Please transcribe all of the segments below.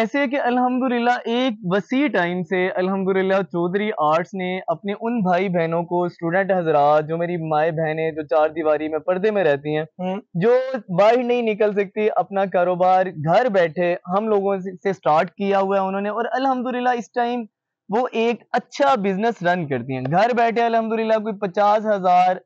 ऐसे है कि अल्हम्दुलिल्लाह एक वसी टाइम से अल्हम्दुलिल्लाह चौधरी आर्ट्स ने अपने उन भाई बहनों को, स्टूडेंट हजरात जो मेरी माए बहनें जो चार दीवारी में पर्दे में रहती हैं, जो बाहर नहीं निकल सकती, अपना कारोबार घर बैठे हम लोगों से स्टार्ट किया हुआ है उन्होंने। और अल्हम्दुलिल्लाह इस टाइम वो एक अच्छा बिजनेस रन करती हैं घर बैठे। अल्हम्दुलिल्लाह कोई 50,000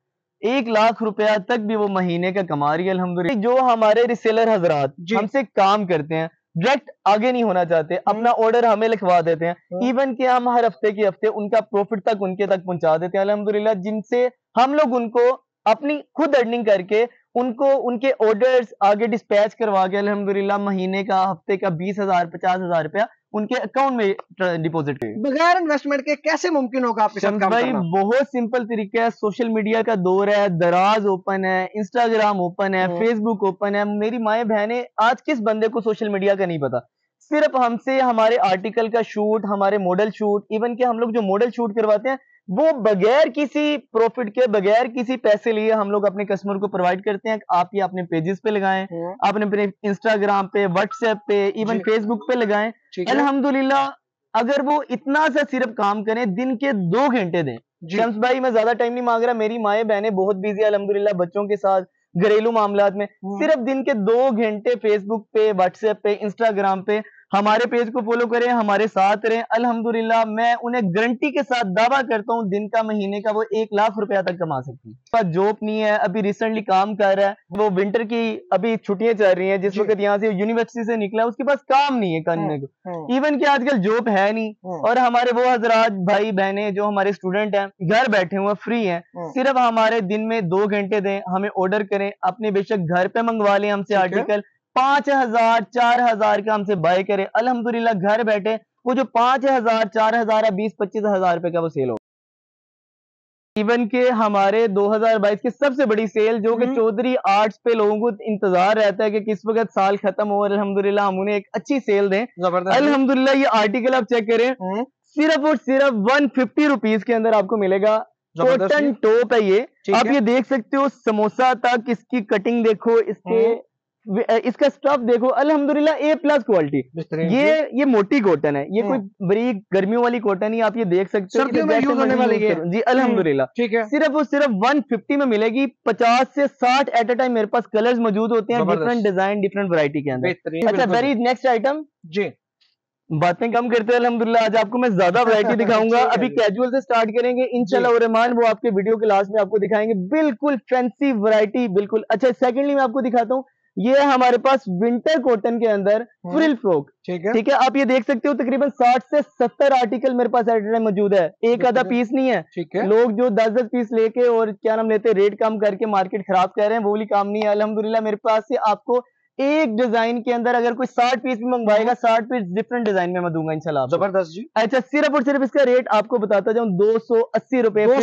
1 लाख रुपया तक भी वो महीने का कमा रही है अल्हम्दुलिल्लाह। जो हमारे रिसेलर हजरात हमसे काम करते हैं, डायरेक्ट आगे नहीं होना चाहते, अपना ऑर्डर हमें लिखवा देते हैं, इवन कि हम हर हफ्ते के हफ्ते उनका प्रॉफिट तक उनके तक पहुंचा देते हैं अल्हम्दुलिल्लाह। जिनसे हम लोग उनको अपनी खुद अर्निंग करके उनको उनके ऑर्डर्स आगे डिस्पैच करवा के अल्हम्दुलिल्लाह महीने का, हफ्ते का 20,000 50,000 रुपया उनके अकाउंट में डिपॉजिट करें बगैर इन्वेस्टमेंट के। कैसे मुमकिन होगा आपके साथ काम करना? बहुत सिंपल तरीका है। सोशल मीडिया का दौर है, दराज ओपन है, इंस्टाग्राम ओपन है, फेसबुक ओपन है। मेरी माए बहने, आज किस बंदे को सोशल मीडिया का नहीं पता? सिर्फ हमसे हमारे आर्टिकल का शूट, हमारे मॉडल शूट, इवन के हम लोग जो मॉडल शूट करवाते हैं वो बगैर किसी प्रॉफिट के, बगैर किसी पैसे लिए हम लोग अपने कस्टमर को प्रोवाइड करते हैं। आप ये अपने पेजेस पे लगाएं, आपने अपने इंस्टाग्राम पे, व्हाट्सएप पे, इवन फेसबुक पे लगाएं। अल्हम्दुलिल्लाह अगर वो इतना सा सिर्फ काम करें, दिन के 2 घंटे दें। शम्स भाई, मैं ज्यादा टाइम नहीं मांग रहा, मेरी माए बहनें बहुत बिजी है अल्हम्दुलिल्लाह बच्चों के साथ, घरेलू मामलात में। सिर्फ दिन के 2 घंटे फेसबुक पे, व्हाट्सएप पे, इंस्टाग्राम पे हमारे पेज को फॉलो करें, हमारे साथ रहें। अल्हम्दुलिल्लाह मैं उन्हें गारंटी के साथ दावा करता हूं, दिन का, महीने का वो 1 लाख रुपया तक कमा सकती है। जॉब नहीं है, अभी रिसेंटली काम कर रहा है, वो विंटर की अभी छुट्टियां चल रही हैं, जिस वक्त यहाँ से यूनिवर्सिटी से निकला है उसके पास काम नहीं है करने को, इवन कि आजकल जॉब है नहीं। और हमारे वो हजरात भाई बहने जो हमारे स्टूडेंट हैं, घर बैठे हुए फ्री है, सिर्फ हमारे दिन में 2 घंटे दें, हमें ऑर्डर करें अपने, बेशक घर पे मंगवा लें हमसे आर्टिकल, 5,000 4,000 का हमसे बाय करे अल्हम्दुलिल्लाह घर बैठे। वो जो 5,000 4,000 है, 20-25,000 रुपए का वो सेल हो। इवन के हमारे 2022 की सबसे बड़ी सेल जो कि चौधरी आर्ट्स पे लोगों को इंतजार रहता है कि किस वक्त साल खत्म हो और अल्हम्दुलिल्लाह हम उन्हें एक अच्छी सेल दें। अल्हम्दुलिल्लाह ये आर्टिकल आप चेक करें, सिर्फ और सिर्फ 150 रुपीज के अंदर आपको मिलेगा। कॉटन टॉप है ये, आप ये देख सकते हो, समोसा तक इसकी कटिंग देखो, इसके इसका स्टफ देखो, अल्हम्दुलिल्लाह A+ क्वालिटी। ये मोटी कॉटन है, ये कोई बरीक गर्मियों वाली कॉटन ही आप ये देख सकते हो, सर्दियों में यूज होने वाली है जी अल्हम्दुलिल्लाह। सिर्फ और सिर्फ 150 में मिलेगी। 50 से 60 एट ए टाइम मेरे पास कलर्स मौजूद होते हैं, डिफरेंट डिजाइन, डिफरेंट वैरायटी के अंदर। अच्छा वेरी नेक्स्ट आइटम जी, बातें कम करते हैं अल्हम्दुलिल्लाह, आज आपको मैं ज्यादा वैरायटी दिखाऊंगा। अभी कैजुअल से स्टार्ट करेंगे इंशाल्लाह, और रहमान वो आपके वीडियो के लास्ट में आपको दिखाएंगे बिल्कुल फैंसी वैरायटी, बिल्कुल। अच्छा सेकंडली मैं आपको दिखाता हूँ, ये हमारे पास विंटर कॉटन के अंदर फ्रिल फ्रॉक, ठीक है। आप ये देख सकते हो, तकरीबन 60 से 70 आर्टिकल मेरे पास मौजूद है, एक आधा पीस नहीं है। लोग जो 10-10 पीस लेके और क्या नाम लेते, रेट कम करके मार्केट खराब कर रहे हैं, वो वाली काम नहीं है अल्हम्दुलिल्लाह। मेरे पास से आपको एक डिजाइन के अंदर अगर कोई 60 पीस भी मंगवाएगा, 60 पीस डिफरेंट डिजाइन में मैं दूंगा इंशाल्लाह। जबरदस्त जी। अच्छा सिर्फ और सिर्फ इसका रेट आपको बताता जाऊं, 280 रुपए में,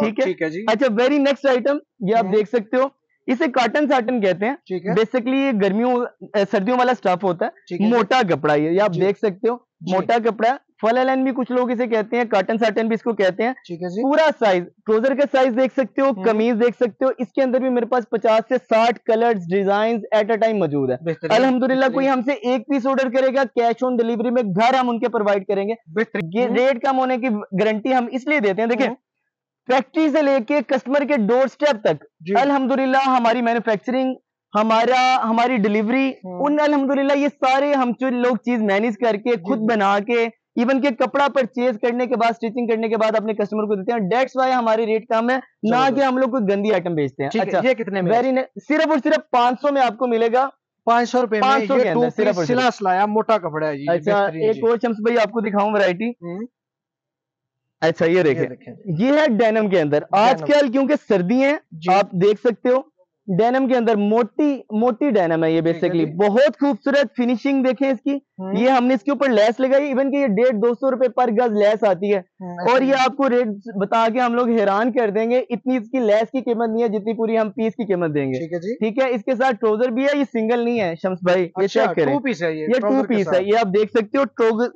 ठीक है जी। अच्छा वेरी नेक्स्ट आइटम, ये आप देख सकते हो, इसे काटन साटन कहते हैं, बेसिकली ये गर्मियों सर्दियों वाला स्टफ होता है, मोटा कपड़ा ये आप देख सकते हो, मोटा कपड़ा, फलालन भी कुछ लोग इसे कहते हैं, काटन साटन भी इसको कहते हैं। पूरा साइज, ट्रोजर का साइज देख सकते हो, कमीज देख सकते हो, इसके अंदर भी मेरे पास 50 से 60 colours, design at a time मौजूद है अल्हम्दुलिल्लाह। कोई हमसे एक पीस ऑर्डर करेगा, कैश ऑन डिलीवरी में घर हम उनके प्रोवाइड करेंगे। रेट कम होने की गारंटी हम इसलिए देते हैं, देखिये फैक्ट्री से लेके कस्टमर के डोर स्टेप तक अल्हम्दुलिल्लाह हमारी मैन्युफैक्चरिंग, हमारी डिलीवरी, उन अल्हम्दुलिल्लाह ये सारे हम लोग चीज मैनेज करके, खुद बना के, इवन के कपड़ा परचेज करने के बाद, स्टिचिंग करने के बाद अपने कस्टमर को देते हैं। डेट्स वाई हमारे रेट कम है, ना कि हम लोग कोई गंदी आइटम बेचते हैं। अच्छा ये कितने में? वेरी सिर्फ और सिर्फ 500 में आपको मिलेगा, 500 रुपए में, सिर्फ सिला सिलाया मोटा कपड़ा है। अच्छा एक और शम्स भाई आपको दिखाऊं वैरायटी, अच्छा ये देखें, ये है डेनिम के अंदर। आजकल क्योंकि सर्दी है, आप देख सकते हो डेनिम के अंदर मोटी डेनिम है ये, बेसिकली बहुत खूबसूरत फिनिशिंग देखें इसकी। ये हमने इसके ऊपर लेस लगाई, इवन कि ये 150-200 रुपए पर गज लेस आती है, और ये आपको रेट बता के हम लोग हैरान कर देंगे, इतनी इसकी लेस की कीमत नहीं है जितनी पूरी हम पीस की कीमत देंगे, ठीक है। इसके साथ ट्रोजर भी है, ये सिंगल नहीं है शम्स भाई, ये चेक करें, ये 2 पीस है, ये आप देख सकते हो।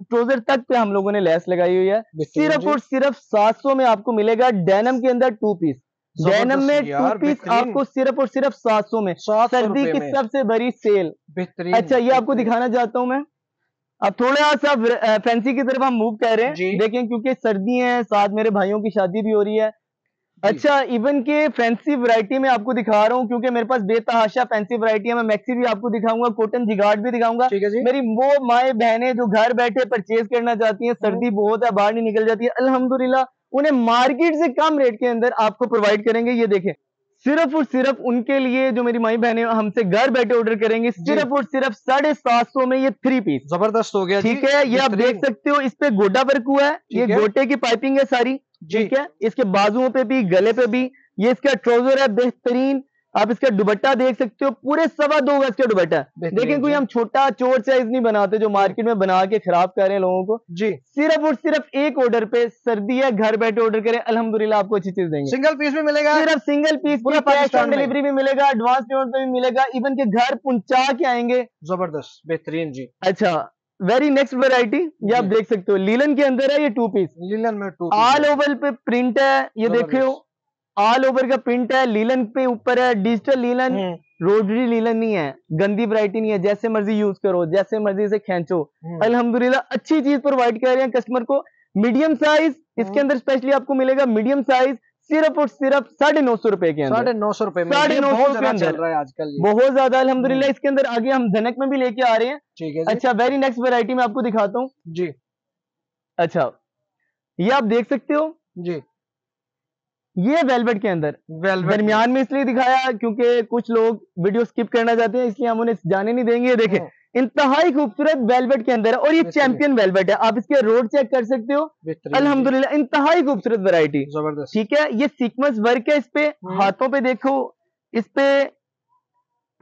ट्रोजर तक पे हम लोगों ने लेस लगाई हुई है। सिर्फ और सिर्फ 700 में आपको मिलेगा डेनिम के अंदर 2 पीस। डेनिम में 2 पीस आपको सिर्फ और सिर्फ 700 में, सर्दी की सबसे बड़ी सेल। अच्छा ये आपको दिखाना चाहता हूँ मैं, अब थोड़ा सा फैंसी की तरफ हम मूव कर रहे हैं, देखें क्योंकि सर्दी है, साथ मेरे भाइयों की शादी भी हो रही है। अच्छा, इवन के फैंसी वैरायटी में आपको दिखा रहा हूँ क्योंकि मेरे पास बेतहाशा फैंसी वैरायटी है। मैं मैक्सी भी आपको दिखाऊंगा, कॉटन जिगार्ड भी दिखाऊंगा। मेरी वो माए बहनें जो घर बैठे परचेज करना चाहती हैं, सर्दी बहुत है, बाहर नहीं निकल जाती है, अल्हम्दुलिल्लाह उन्हें मार्केट से कम रेट के अंदर आपको प्रोवाइड करेंगे। ये देखें, सिर्फ और सिर्फ उनके लिए जो मेरी माई बहनें हमसे घर बैठे ऑर्डर करेंगे, सिर्फ और सिर्फ 750 में ये 3 पीस। जबरदस्त हो गया, ठीक है। ये आप देख सकते हो, इस पे गोटा वर्क हुआ है, ये गोटे की पाइपिंग है सारी, ठीक है। इसके बाजुओं पे भी, गले पे भी, ये इसका ट्राउजर है बेहतरीन। आप इसका दुपट्टा देख सकते हो, पूरे 2.25 गज का दुपट्टा। लेकिन कोई हम छोटा चोर साइज नहीं बनाते जो मार्केट में बना के खराब कर रहे हैं लोगों को। जी, सिर्फ और सिर्फ एक ऑर्डर पे, सर्दी है, घर बैठे ऑर्डर करें, अल्हम्दुलिल्लाह आपको अच्छी चीज देंगे। सिंगल पीस भी मिलेगा, सिर्फ single piece, cash on delivery भी मिलेगा, एडवांस पेमेंट भी मिलेगा, इवन के घर पहुंचा के आएंगे। जबरदस्त, बेहतरीन जी। अच्छा, वेरी नेक्स्ट वैरायटी, ये आप देख सकते हो, लीलन के अंदर है ये 2 पीस। लीलन में 2 ऑल ओवर पे प्रिंट है, ये देखो ऑल ओवर का प्रिंट है, लीलन पे ऊपर है, डिजिटल लीलन, रोटरी लीलन नहीं है, गंदी वैरायटी नहीं है, जैसे मर्जी यूज करो, जैसे मर्जी से खेचो। अल्हम्दुलिल्लाह अच्छी चीज प्रोवाइड कर रहे हैं कस्टमर को। मीडियम साइज इसके अंदर स्पेशली आपको मिलेगा, मीडियम साइज सिर्फ और सिर्फ 950 रुपए के अंदर। 950 रुपए, 950 रुपए चल रहा है आजकल, बहुत ज्यादा अल्हम्दुलिल्लाह। इसके अंदर आगे हम धनक में भी लेके आ रहे हैं, ठीक है। अच्छा, वेरी नेक्स्ट वैरायटी में आपको दिखाता हूँ जी। अच्छा, ये आप देख सकते हो जी, ये वेलवेट के अंदर, दरमियान में इसलिए दिखाया क्योंकि कुछ लोग वीडियो स्किप करना चाहते हैं, इसलिए हम उन्हें जाने नहीं देंगे। ये देखें, इंतहाई खूबसूरत वेलवेट के अंदर है, और ये चैंपियन वेलवेट है, आप इसके रोड चेक कर सकते हो। अल्हम्दुलिल्लाह इंतहाई खूबसूरत वैरायटी, जबरदस्त, ठीक है। ये सीक्वेंस वर्क है, इस पे हाथों पे देखो, इस पे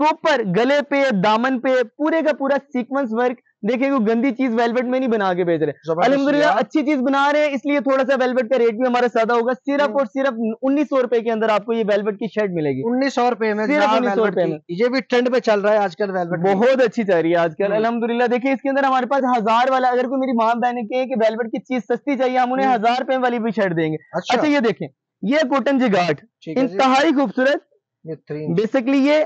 प्रॉपर गले पे, दामन पे, पूरे का पूरा सीक्वेंस वर्क। देखिए, कोई गंदी चीज वेलवेट में नहीं बना के बेच रहे, अल्हम्दुलिल्लाह अच्छी चीज बना रहे हैं, इसलिए थोड़ा सा वेलवेट का रेट भी हमारा सादा होगा। सिर्फ और सिर्फ 1900 रुपए के अंदर आपको ये वेलवेट की शर्ट मिलेगी, 1900 रुपए में, सिर्फ 1900 रुपए में। ये भी ट्रेंड पे चल रहा है आजकल, वेलवेट बहुत अच्छी चल रही है आजकल, अल्हम्दुलिल्लाह। देखिए, इसके अंदर हमारे पास 1000 वाला, अगर कोई मेरी माँ बहन के वेलवेट की चीज सस्ती चाहिए, हम उन्हें 1000 रुपए वाली भी शर्ट देंगे। अच्छा, ये देखें, ये कॉटन जिगाट, इंतहाई खूबसूरत। बेसिकली ये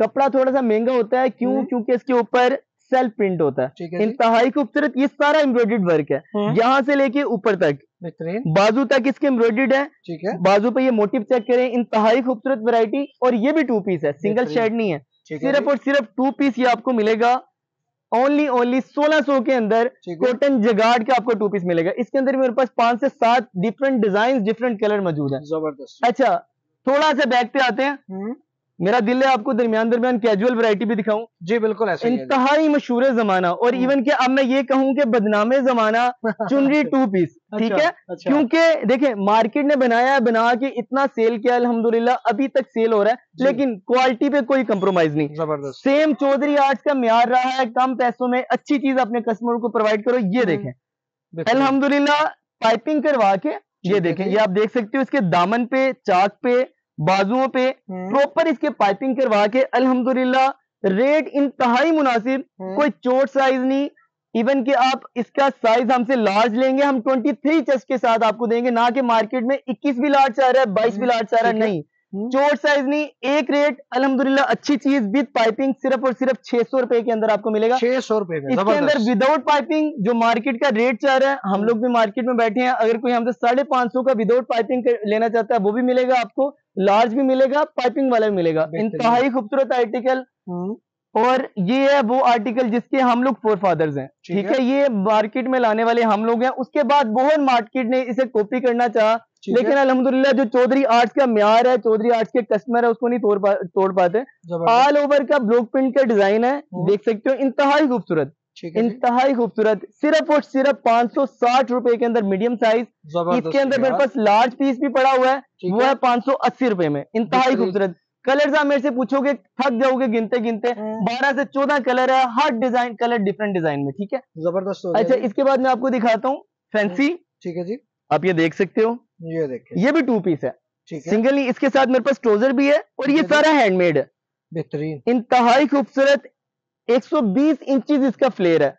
कपड़ा थोड़ा सा महंगा होता है, क्यों? क्योंकि इसके ऊपर सेल्फ प्रिंट होता है, इंतहाई खूबसूरत। ये सारा एम्ब्रॉयडर्ड वर्क है, यहाँ से लेके ऊपर तक, बाजू तक इसके एम्ब्रॉयडर्ड है, ठीक है। बाजू पे ये मोटिव चेक करें, इंतहाई खूबसूरत वैरायटी। और ये भी 2 पीस है, सिंगल शर्ट नहीं है, सिर्फ और सिर्फ 2 पीस ये आपको मिलेगा, ओनली 1600 के अंदर। कॉटन जिगार्ड का आपको 2 पीस मिलेगा। इसके अंदर मेरे पास 5 से 7 डिफरेंट डिजाइन, डिफरेंट कलर मौजूद है, जबरदस्त। अच्छा, थोड़ा सा बैक पे आते हैं, मेरा दिल है आपको दरमियान कैजुअल वैरायटी भी दिखाऊं। जी बिल्कुल, ऐसे इंतहाई मशहूर जमाना, और इवन के अब मैं ये कहूं कि बदनामे जमाना चुनरी 2 पीस, ठीक है। अच्छा, क्योंकि देखें मार्केट ने बनाया है, बना के इतना सेल किया, अल्हम्दुलिल्लाह अभी तक सेल हो रहा है, लेकिन क्वालिटी पे कोई कंप्रोमाइज नहीं, जबरदस्त। सेम चौधरी आर्ट्स का म्यार रहा है, कम पैसों में अच्छी चीज अपने कस्टमर को प्रोवाइड करो। ये देखें, अल्हम्दुलिल्लाह पाइपिंग करवा के, ये देखें, ये आप देख सकते हो, इसके दामन पे, चाक पे, बाजुओं पे प्रॉपर इसके पाइपिंग करवा के, अल्हम्दुलिल्लाह रेट इंतहाई मुनासिब, कोई चोट साइज नहीं। इवन कि आप इसका साइज हमसे लार्ज लेंगे, हम 23 चेस्ट के साथ आपको देंगे, ना कि मार्केट में 21 भी लार्ज आ रहा है, 22 भी लार्ज आ रहा है, नहीं, चोट साइज नहीं, एक रेट। अल्हम्दुलिल्लाह अच्छी चीज विद पाइपिंग सिर्फ और सिर्फ 600 रुपए के अंदर आपको मिलेगा, 600 रुपए। इसके अंदर विदाउट पाइपिंग जो मार्केट का रेट चाह रहा है, हम लोग भी मार्केट में बैठे हैं, अगर कोई हमसे 550 का विदाउट पाइपिंग लेना चाहता है, वो भी मिलेगा आपको, लार्ज भी मिलेगा, पाइपिंग वाला भी मिलेगा। इंतहाई खूबसूरत आर्टिकल, और ये है वो आर्टिकल जिसके हम लोग फोरफादर्स हैं, ठीक है। ये मार्केट में लाने वाले हम लोग हैं, उसके बाद बहुत मार्केट ने इसे कॉपी करना चाहा, लेकिन अल्हम्दुलिल्लाह जो चौधरी आर्ट्स का म्यार है, चौधरी आर्ट्स के कस्टमर है, उसको नहीं तोड़ पाते। ऑल ओवर का ब्लॉक प्रिंट का डिजाइन है, देख सकते हो, इंतहाई खूबसूरत, इंतहाई खूबसूरत। सिर्फ और सिर्फ 560 रुपए के अंदर मीडियम साइज। इसके अंदर मेरे पास लार्ज पीस भी पड़ा हुआ है, वो है 580 रुपए में, इंतहाई खूबसूरत। कलर्स आप मेरे से पूछोगे थक जाओगे गिनते गिनते, 12 से 14 कलर है, हर डिजाइन कलर डिफरेंट डिजाइन में, ठीक है, जबरदस्त। अच्छा, इसके बाद मैं आपको दिखाता हूँ फैंसी, ठीक है जी। आप ये देख सकते हो, ये देखिए, ये भी 2 पीस है, सिंगल ही। इसके साथ मेरे पास ट्राउजर भी है, और ये सारा हैंडमेड है, बेहतरीन, इंतहाई खूबसूरत। 120 इंचेस इसका फ्लेयर है,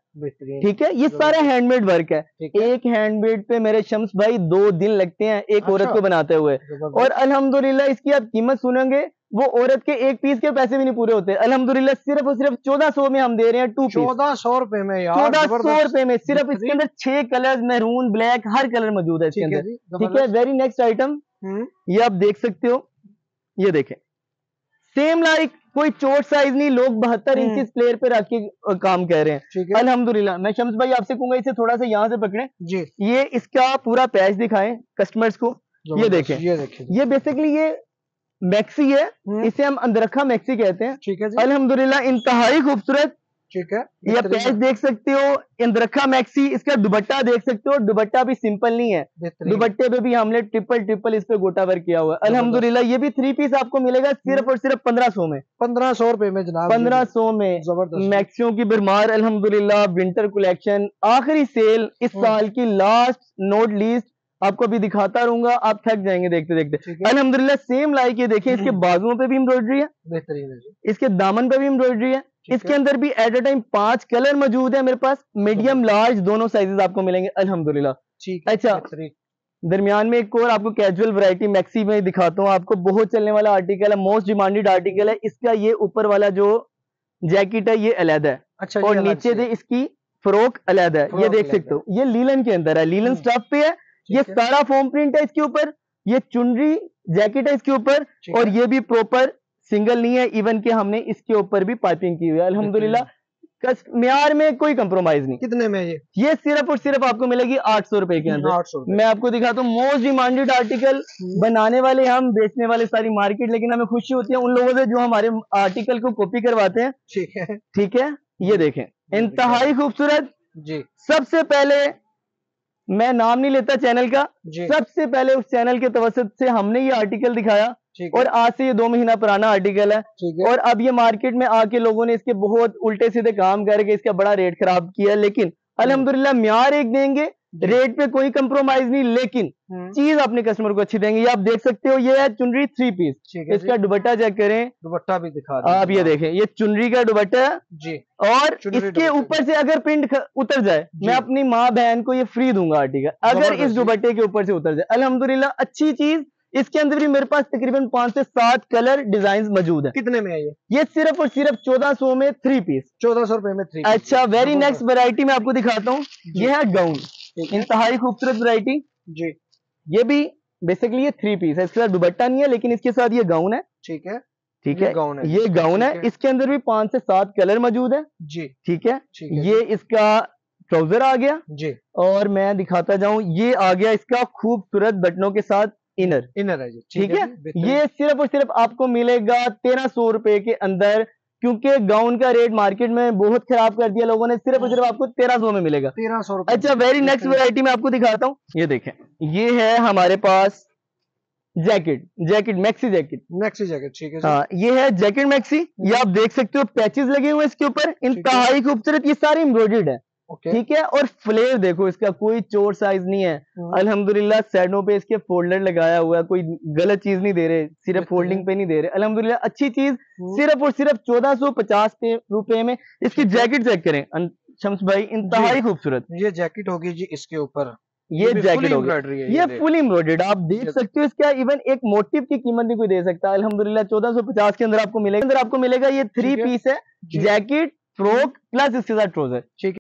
ठीक है, ये सारा हैंडमेड वर्क है। एक हैंडमेड पे मेरे शम्स भाई 2 दिन लगते हैं एक औरत को बनाते हुए, और अल्हम्दुलिल्लाह इसकी आप कीमत सुनेंगे वो औरत के एक पीस के पैसे भी नहीं पूरे होते। अल्हम्दुलिल्लाह सिर्फ और सिर्फ 1400 में हम दे रहे हैं 2 पीस। 1400 रुपए में यार, 1400 रुपए में सिर्फ। इसके अंदर 6 कलर मैरून ब्लैक हर कलर मौजूद है इसके अंदर। ठीक है, वेरी नेक्स्ट आइटम ये आप देख सकते हो, ये देखें सेम लाइक कोई चोट साइज नहीं, लोग 72 इंच प्लेयर पे रख के काम कह रहे हैं अल्हम्दुलिल्लाह। मैं शम्स भाई आपसे कहूंगा इसे थोड़ा सा यहाँ से पकड़े जी, ये इसका पूरा पैच दिखाएं कस्टमर्स को। ये देखें, ये बेसिकली ये मैक्सी है, इसे हम अंदरखा मैक्सी कहते हैं। ठीक है अल्हम्दुलिल्लाह, इंतहाई खूबसूरत। ठीक है, ये पैच देख सकते हो, अंदरखा मैक्सी। इसका दुपट्टा देख सकते हो, दुपट्टा भी सिंपल नहीं है, दुपट्टे पे भी हमने ट्रिपल इस पे गोटा वर्क किया हुआ है अल्हम्दुलिल्लाह। ये भी 3 पीस आपको मिलेगा सिर्फ और सिर्फ 1500 में। 1500 रुपए में जनाब, 1500 में जबरदस्त मैक्सियों की भरमार अल्हम्दुलिल्लाह। विंटर कलेक्शन आखिरी सेल इस साल की, लास्ट नोट लिस्ट आपको अभी दिखाता रहूंगा, आप थक जाएंगे देखते देखते अल्हम्दुलिल्लाह। सेम लाइक ये देखिए, इसके बाजुओं पे भी एम्ब्रॉयडरी है बेहतरीन है, इसके दामन पे भी एम्ब्रॉयडरी है, इसके अंदर भी एट अ टाइम 5 कलर मौजूद है मेरे पास, मीडियम लार्ज दोनों साइजेस आपको मिलेंगे अल्हम्दुलिल्लाह। अच्छा दरमियान में एक और आपको कैजुअल वैरायटी मैक्सी में दिखाता हूँ आपको, बहुत चलने वाला आर्टिकल है, मोस्ट डिमांडेड आर्टिकल है इसका। ये ऊपर वाला जो जैकेट है ये अलहदा है, अच्छा, और नीचे से इसकी फ्रॉक अलहदा है। ये देख सकते हो, ये लीलन के अंदर है, लीलन स्टफ पे है, ये सारा फोम प्रिंट है इसके ऊपर, ये चुनरी जैकेट है इसके ऊपर, और ये भी प्रॉपर सिंगल नहीं है, इवन के हमने इसके ऊपर भी पाइपिंग की हुई है अल्हम्दुलिल्लाह। कस्टमर में कोई कंप्रोमाइज नहीं। कितने में ये सिर्फ और सिर्फ आपको मिलेगी 800 रुपए के अंदर। 800 रुपए मैं आपको दिखाता हूँ, मोस्ट डिमांडेड आर्टिकल बनाने वाले हम, बेचने वाले सारी मार्केट, लेकिन हमें खुशी होती है उन लोगों से जो हमारे आर्टिकल को कॉपी करवाते हैं। ठीक है ठीक है, ये देखें इंतहाई खूबसूरत जी। सबसे पहले मैं नाम नहीं लेता चैनल का, सबसे पहले उस चैनल के तवसत से हमने ये आर्टिकल दिखाया और आज से ये 2 महीना पुराना आर्टिकल है, और अब ये मार्केट में आके लोगों ने इसके बहुत उल्टे सीधे काम करके इसका बड़ा रेट खराब किया, लेकिन अल्हम्दुलिल्लाह म्यार एक देंगे, रेट पे कोई कंप्रोमाइज नहीं, लेकिन चीज अपने कस्टमर को अच्छी देंगे। ये आप देख सकते हो, ये है चुनरी 3 पीस, इसका दुपट्टा चेक करें, दुपट्टा भी दिखा दें आप, ये देखें ये चुनरी का दुपट्टा जी, और इसके ऊपर से अगर प्रिंट उतर जाए, मैं अपनी माँ बहन को ये फ्री दूंगा आर्टिकल अगर इस दुपट्टे के ऊपर से उतर जाए अल्हम्दुलिल्लाह। अच्छी चीज, इसके अंदर भी मेरे पास तकरीबन 5 से 7 कलर डिजाइन मौजूद है। कितने में है ये सिर्फ और सिर्फ 1400 में 3 पीस, 1400 रुपए में 3 पीस। अच्छा वेरी नेक्स्ट वैरायटी मैं आपको दिखाता हूँ, ये है गाउन, इंतहाई खूबसूरत वैरायटी जी। ये भी बेसिकली ये 3 पीस है, इसके साथ दुपट्टा नहीं है, लेकिन इसके साथ ये गाउन है। ठीक है ठीक है, ये गाउन है, इसके अंदर भी 5 से 7 कलर मौजूद है जी। ठीक है, ये इसका ट्राउजर आ गया जी, और मैं दिखाता जाऊँ, ये आ गया इसका खूबसूरत बटनों के साथ इनर है जी। ठीक है, ये सिर्फ और सिर्फ आपको मिलेगा 1300 रुपए के अंदर, क्योंकि गाउन का रेट मार्केट में बहुत खराब कर दिया लोगों ने, सिर्फ और सिर्फ आपको 1300 में मिलेगा, 1300 रुपए। अच्छा वेरी नेक्स्ट वैरायटी में आपको दिखाता हूँ, ये देखें, ये है हमारे पास जैकेट मैक्सी जैकेट। ठीक है हाँ, ये है जैकेट मैक्सी, ये आप देख सकते हो पैचेस लगे हुए इसके ऊपर, इंतहाई खूबसूरत, ये सारी एम्ब्रॉयडर्ड है। ठीक है, और फ्लेयर देखो इसका, कोई चोर साइज नहीं है अल्हम्दुलिल्लाह। साइडों पे इसके फोल्डर लगाया हुआ है, कोई गलत चीज नहीं दे रहे, सिर्फ फोल्डिंग पे नहीं दे रहे अल्हम्दुलिल्लाह। अच्छी चीज सिर्फ और सिर्फ 1450 रुपए में। इसकी जैकेट चेक करें शम्स भाई, इंतहाई खूबसूरत ये जैकेट होगी जी, इसके ऊपर ये जैकेट होगी, ये फुल एम्ब्रॉयडर्ड आप देख सकते हो। इसका इवन एक मोटिव की कीमत नहीं कोई दे सकता अल्हम्दुलिल्लाह। 1450 के अंदर आपको मिलेगा, ये 3 पीस है, जैकेट फ्रॉक प्लस इसके साथ ट्राउजर। ठीक है।